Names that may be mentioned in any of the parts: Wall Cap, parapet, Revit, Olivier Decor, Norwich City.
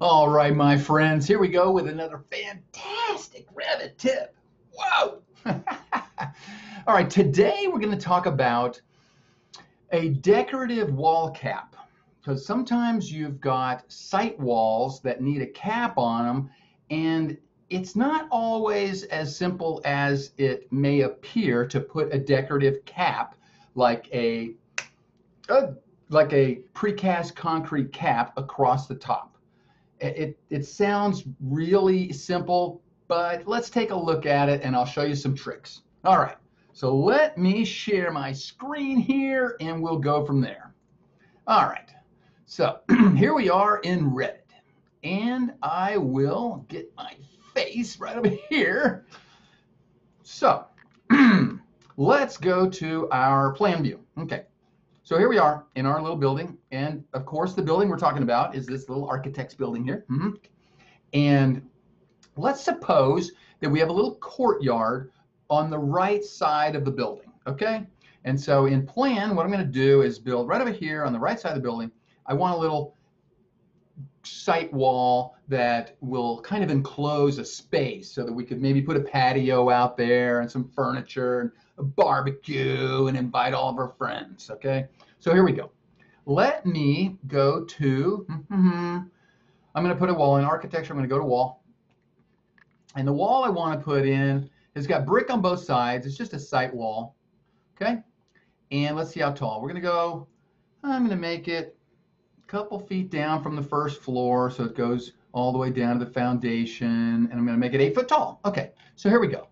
All right, my friends, here we go with another fantastic Revit tip. Whoa! All right, today we're going to talk about a decorative wall cap, because sometimes you've got site walls that need a cap on them, and it's not always as simple as it may appear to put a decorative cap like a precast concrete cap across the top. It sounds really simple, but let's take a look at it and I'll show you some tricks. All right, so let me share my screen here and we'll go from there. All right, so here we are in Revit, and I will get my face right over here. So let's go to our plan view. Okay. So here we are in our little building, and of course the building we're talking about is this little architect's building here. And let's suppose that we have a little courtyard on the right side of the building, okay? And so in plan, what I'm gonna do is build right over here on the right side of the building. I want a little site wall that will kind of enclose a space so that we could maybe put a patio out there and some furniture and a barbecue and invite all of our friends. Okay, so here we go. Let me go to, I'm going to put a wall in architecture. I'm going to go to wall, and the wall I want to put in has got brick on both sides. It's just a site wall. Okay, and let's see how tall we're going to go. I'm going to make it couple feet down from the first floor, so it goes all the way down to the foundation, and I'm going to make it 8 foot tall. Okay, so here we go.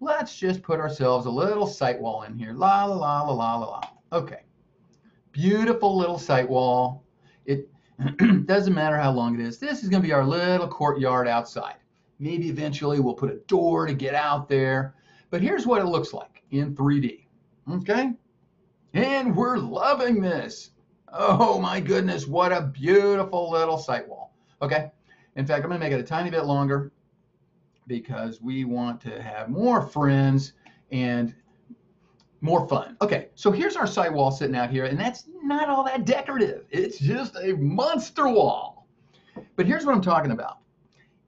Let's just put ourselves a little site wall in here. La la la la la la. Okay, beautiful little site wall. It doesn't matter how long it is. This is going to be our little courtyard outside. Maybe eventually we'll put a door to get out there, but here's what it looks like in 3D. Okay, and we're loving this. Oh my goodness, what a beautiful little site wall. Okay, in fact, I'm going to make it a tiny bit longer because we want to have more friends and more fun. Okay, so here's our site wall sitting out here, and that's not all that decorative. It's just a monster wall. But here's what I'm talking about.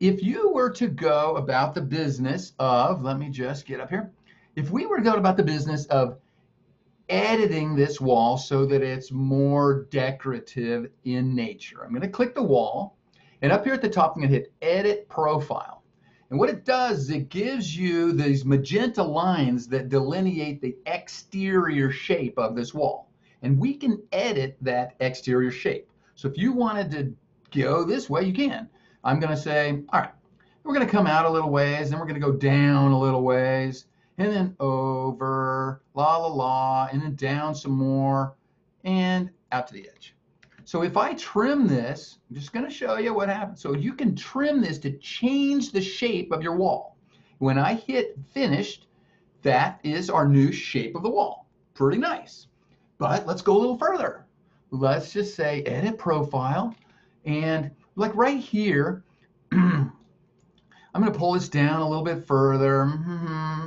If you were to go about the business of, let me just get up here. If we were to go about the business of editing this wall so that it's more decorative in nature. I'm going to click the wall, and up here at the top, I'm going to hit Edit Profile. And what it does is it gives you these magenta lines that delineate the exterior shape of this wall. And we can edit that exterior shape. So if you wanted to go this way, you can. I'm going to say, all right, we're going to come out a little ways, then we're going to go down a little ways, and then over, la la la, and then down some more, and out to the edge. So if I trim this, I'm just going to show you what happens. So you can trim this to change the shape of your wall. When I hit finished, that is our new shape of the wall. Pretty nice. But let's go a little further. Let's just say edit profile, and like right here, I'm going to pull this down a little bit further.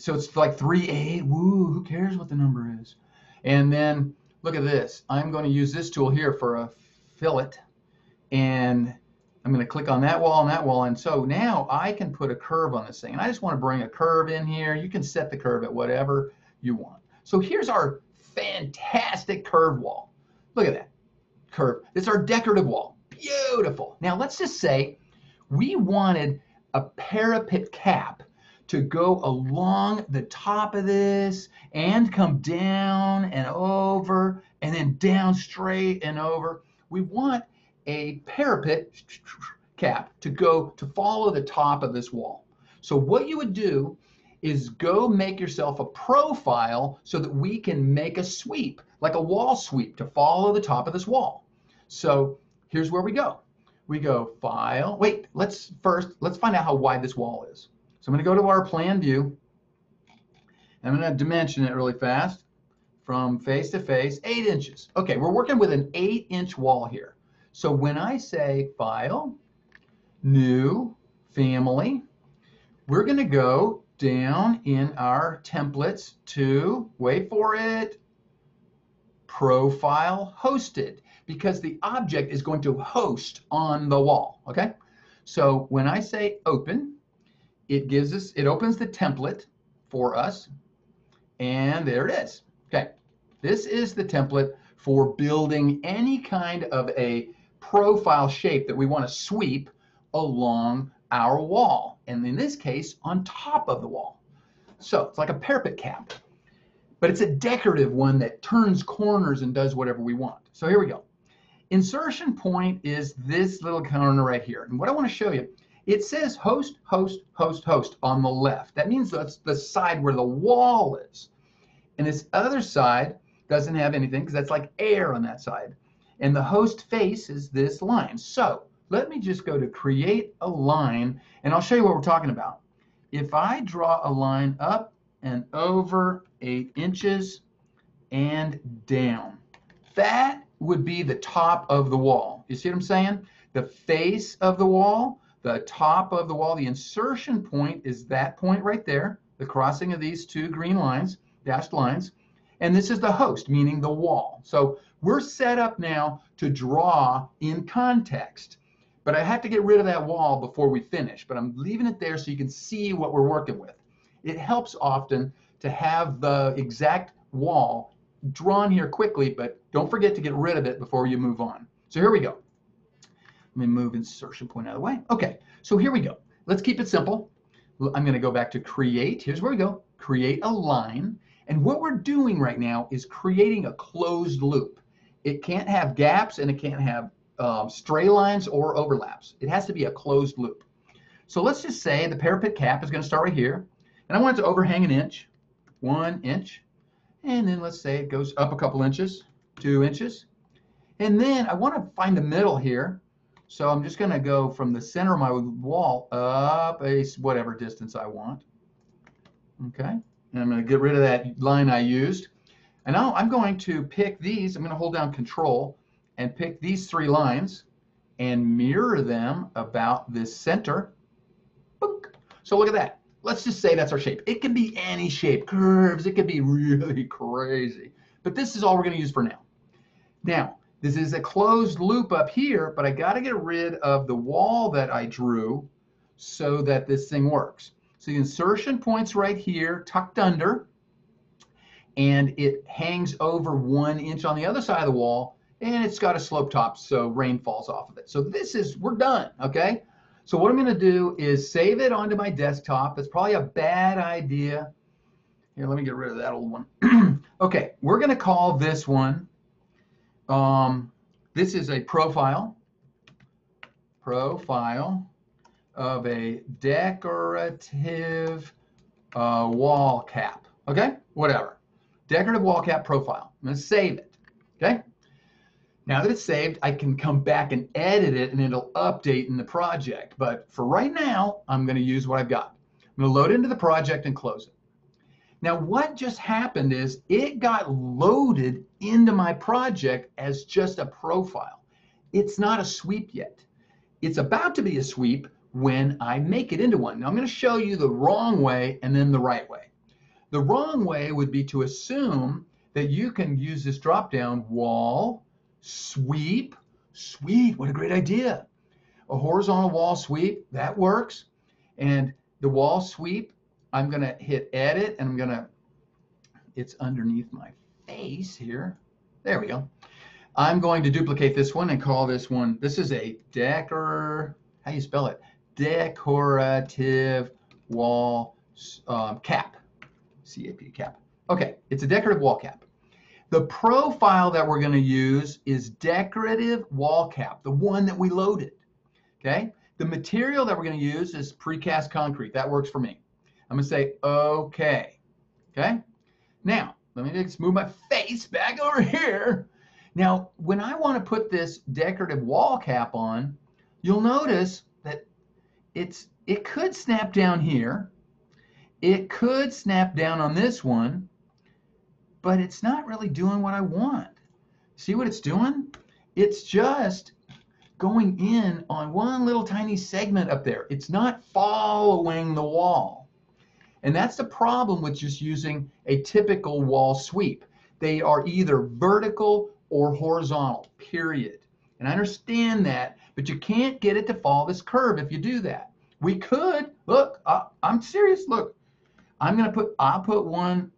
So it's like 3.8, woo, who cares what the number is? And then look at this. I'm going to use this tool here for a fillet. And I'm going to click on that wall and that wall. And so now I can put a curve on this thing. And I just want to bring a curve in here. You can set the curve at whatever you want. So here's our fantastic curved wall. Look at that curve. It's our decorative wall. Beautiful. Now let's just say we wanted a parapet cap to go along the top of this and come down and over and then down straight and over. We want a parapet cap to follow the top of this wall. So what you would do is go make yourself a profile so that we can make a sweep, like a wall sweep, to follow the top of this wall. So here's where we go. We go file, wait, let's find out how wide this wall is. So I'm going to go to our plan view, and I'm going to dimension it really fast from face to face, 8 inches. Okay, we're working with an 8-inch wall here. So when I say file, new, family, we're going to go down in our templates to, wait for it, profile hosted. because the object is going to host on the wall. Okay, so when I say open, it gives us, it opens the template for us, and there it is. Okay, this is the template for building any kind of a profile shape that we want to sweep along our wall, and in this case on top of the wall. So it's like a parapet cap, but it's a decorative one that turns corners and does whatever we want. So here we go. Insertion point is this little corner right here, and what I want to show you, it says host, host, host, host on the left. That means that's the side where the wall is, and this other side doesn't have anything because that's like air on that side, and the host face is this line. So let me just go to create a line, and I'll show you what we're talking about. If I draw a line up and over 8 inches and down, that would be the top of the wall. You see what I'm saying? The face of the wall, the top of the wall, the insertion point is that point right there, the crossing of these two green lines, dashed lines, and this is the host, meaning the wall. So we're set up now to draw in context. But I have to get rid of that wall before we finish, but I'm leaving it there so you can see what we're working with. It helps often to have the exact wall drawn here quickly, but don't forget to get rid of it before you move on. So here we go. Let me move insertion point out of the way. Okay, so here we go. Let's keep it simple. I'm going to go back to create. Here's where we go. Create a line. And what we're doing right now is creating a closed loop. It can't have gaps and it can't have stray lines or overlaps. It has to be a closed loop. So let's just say the parapet cap is going to start right here, and I want it to overhang 1 inch, 1 inch, and then let's say it goes up a couple inches, 2 inches, and then I want to find the middle here. So I'm just going to go from the center of my wall up a whatever distance I want. Okay, and I'm going to get rid of that line I used, and now I'm going to pick these. I'm going to hold down Control and pick these 3 lines and mirror them about this center. Boop. So look at that. Let's just say that's our shape. It can be any shape, curves, it could be really crazy. But this is all we're gonna use for now. Now, this is a closed loop up here, but I gotta get rid of the wall that I drew so that this thing works. So the insertion point's right here, tucked under, and it hangs over 1 inch on the other side of the wall, and it's got a slope top, so rain falls off of it. So this is, we're done, okay? So what I'm gonna do is save it onto my desktop. That's probably a bad idea. Here, let me get rid of that old one. Okay, we're gonna call this one, this is a profile of a decorative wall cap, okay? Whatever, decorative wall cap profile. I'm gonna save it, okay? Now that it's saved, I can come back and edit it, and it'll update in the project. But for right now, I'm going to use what I've got. I'm going to load into the project and close it. Now what just happened is it got loaded into my project as just a profile. It's not a sweep yet. It's about to be a sweep when I make it into one. Now I'm going to show you the wrong way and then the right way. The wrong way would be to assume that you can use this drop-down wall, sweep, sweep, what a great idea. A horizontal wall sweep, that works. And the wall sweep, I'm gonna hit edit, and I'm gonna, it's underneath my face here. There we go. I'm going to duplicate this one and call this one, this is a how do you spell it? Decorative wall cap, C-A-P, cap. Okay, it's a decorative wall cap. The profile that we're going to use is decorative wall cap, the one that we loaded, okay? The material that we're going to use is precast concrete. That works for me. I'm going to say okay, okay? Now, let me just move my face back over here. Now, when I want to put this decorative wall cap on, you'll notice that it could snap down here. It could snap down on this one, but it's not really doing what I want. See what it's doing? It's just going in on one little tiny segment up there. It's not following the wall. And that's the problem with just using a typical wall sweep. They are either vertical or horizontal, period. And I understand that, but you can't get it to follow this curve if you do that. We could, look, I'm serious, look. I'm gonna put, I'll put one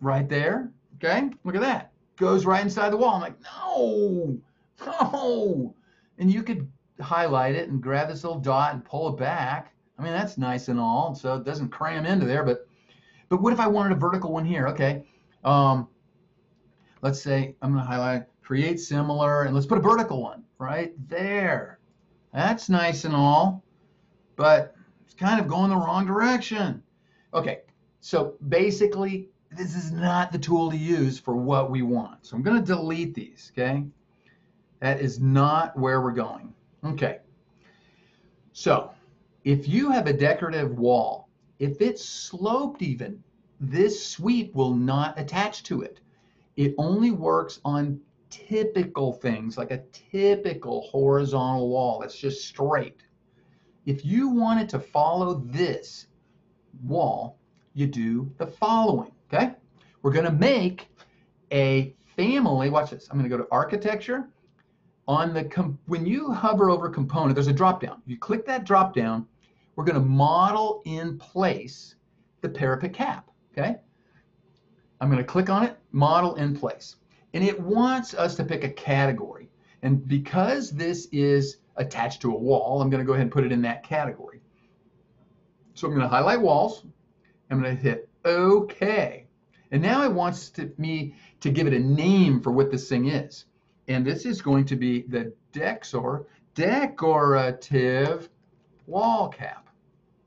right there, okay? Look at that, goes right inside the wall. I'm like, no, no. And you could highlight it and grab this little dot and pull it back. I mean, that's nice and all, so it doesn't cram into there, but what if I wanted a vertical one here? Okay, let's say I'm gonna highlight, create similar, and let's put a vertical one right there. That's nice and all, but it's kind of going the wrong direction. Okay, so basically, this is not the tool to use for what we want. So I'm going to delete these, okay? That is not where we're going. Okay, so if you have a decorative wall, if it's sloped even, this sweep will not attach to it. It only works on typical things, like a typical horizontal wall that's just straight. If you want it to follow this wall, you do the following, okay? We're going to make a family, watch this, I'm going to go to architecture. On the, when you hover over component, there's a drop down. You click that drop down, we're going to model in place the parapet cap, okay? I'm going to click on it, model in place. And it wants us to pick a category. And because this is attached to a wall, I'm going to go ahead and put it in that category. So I'm going to highlight walls. I'm going to hit OK. And now it wants me to give it a name for what this thing is. And this is going to be the Dexor decorative wall cap.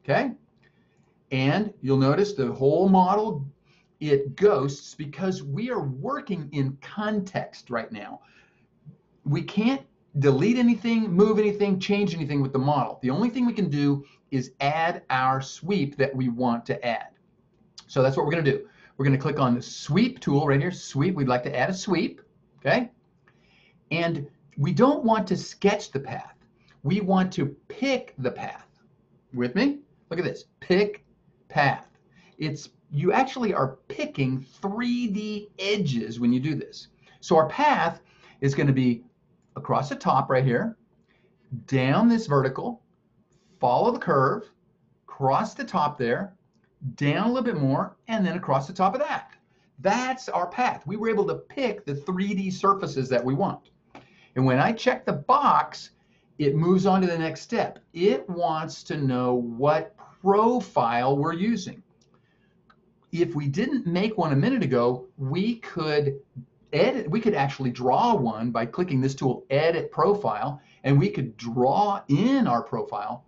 Okay? And you'll notice the whole model, it ghosts because we are working in context right now. We can't delete anything, move anything, change anything with the model. The only thing we can do is add our sweep that we want to add. So that's what we're going to do. We're going to click on the sweep tool right here, sweep. We'd like to add a sweep, okay? And we don't want to sketch the path. We want to pick the path. With me? Look at this, pick path. It's, you actually are picking 3D edges when you do this. So our path is going to be across the top right here, down this vertical, follow the curve, cross the top there, down a little bit more, and then across the top of that. That's our path. We were able to pick the 3D surfaces that we want. And when I check the box, it moves on to the next step. It wants to know what profile we're using. If we didn't make one a minute ago, we could edit, we could actually draw one by clicking this tool, edit profile, and we could draw in our profile.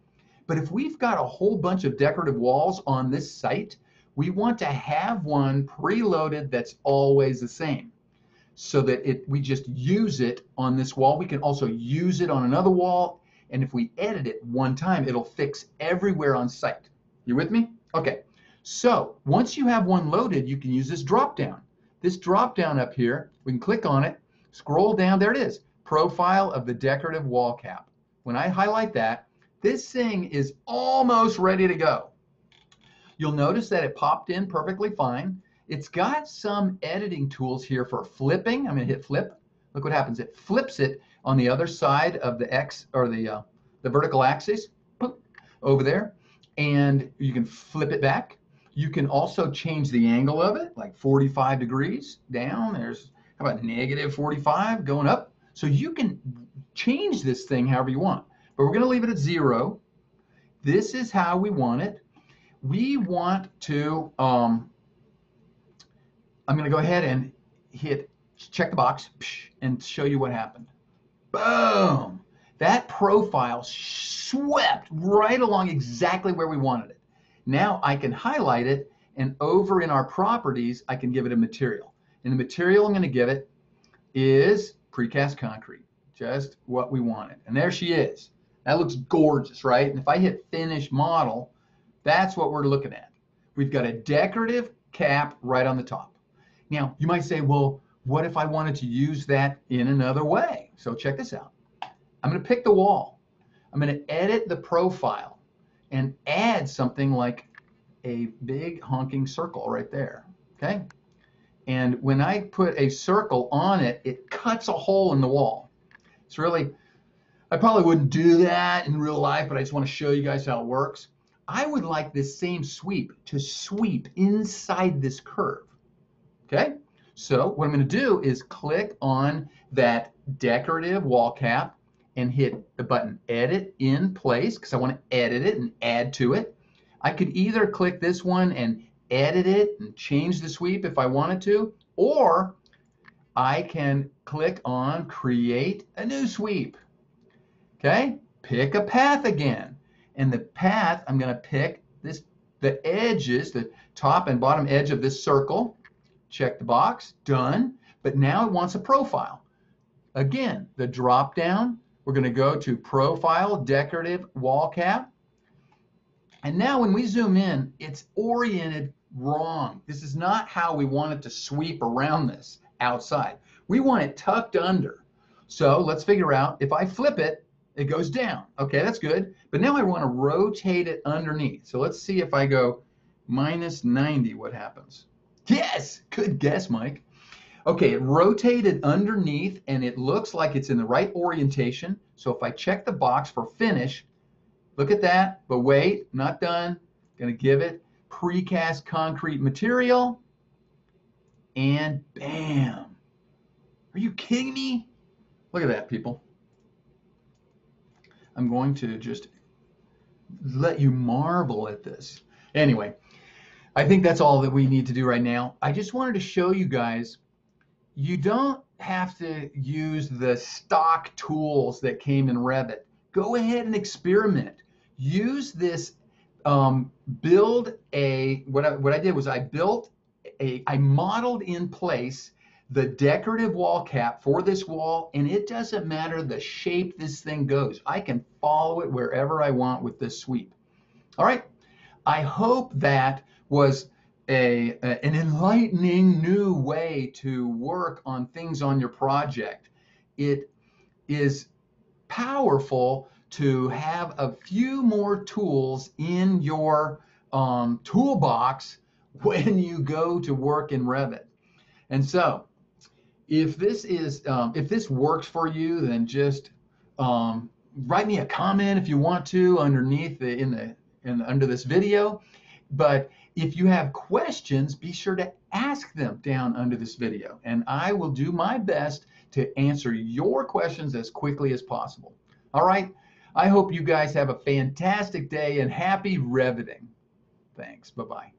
But if we've got a whole bunch of decorative walls on this site, we want to have one preloaded that's always the same so that we just use it on this wall. We can also use it on another wall. And if we edit it one time, it'll fix everywhere on site. You with me? Okay. So once you have one loaded, you can use this drop down. This drop down up here, we can click on it, scroll down, there it is, profile of the decorative wall cap. When I highlight that, this thing is almost ready to go. You'll notice that it popped in perfectly fine. It's got some editing tools here for flipping. I'm going to hit flip. Look what happens. It flips it on the other side of the X, or the vertical axis, over there, and you can flip it back. You can also change the angle of it, like 45 degrees down. There's, how about negative 45 going up? So you can change this thing however you want, but we're going to leave it at 0. This is how we want it. We want to, I'm going to go ahead and hit check the box and show you what happened. Boom! That profile swept right along exactly where we wanted it. Now I can highlight it, and over in our properties, I can give it a material. And the material I'm going to give it is precast concrete, just what we wanted. And there she is. That looks gorgeous, right? And if I hit finish model, that's what we're looking at. We've got a decorative cap right on the top. Now, you might say, well, what if I wanted to use that in another way? So check this out. I'm going to pick the wall. I'm going to edit the profile and add something like a big honking circle right there, okay? And when I put a circle on it, it cuts a hole in the wall. It's really, I probably wouldn't do that in real life, but I just want to show you guys how it works. I would like this same sweep to sweep inside this curve. Okay? So what I'm going to do is click on that decorative wall cap and hit the button Edit in Place, because I want to edit it and add to it. I could either click this one and edit it and change the sweep if I wanted to, or I can click on Create a New Sweep. Okay? Pick a path again. And the path, I'm going to pick this, the edges, the top and bottom edge of this circle. Check the box. Done. But now it wants a profile. Again, the drop down, we're going to go to Profile, Decorative Wall Cap. And now when we zoom in, it's oriented wrong. This is not how we want it to sweep around this outside. We want it tucked under. So let's figure out, if I flip it, it goes down. Okay, that's good. But now I want to rotate it underneath. So let's see if I go minus 90, what happens? Yes! Good guess, Mike. Okay, it rotated underneath, and it looks like it's in the right orientation. So if I check the box for finish, look at that, but wait, not done. Gonna give it precast concrete material, and bam. Are you kidding me? Look at that, people. I'm going to just let you marvel at this. Anyway, I think that's all that we need to do right now. I just wanted to show you guys, you don't have to use the stock tools that came in Revit. Go ahead and experiment. Use this, I modeled in place the decorative wall cap for this wall, and it doesn't matter the shape this thing goes. I can follow it wherever I want with this sweep. All right, I hope that was an enlightening new way to work on things on your project. It is powerful to have a few more tools in your toolbox when you go to work in Revit. And so if this works for you, then just write me a comment if you want to underneath the, under this video. But if you have questions, be sure to ask them down under this video, and I will do my best to answer your questions as quickly as possible. All right, I hope you guys have a fantastic day and happy Reviting. Thanks, bye-bye.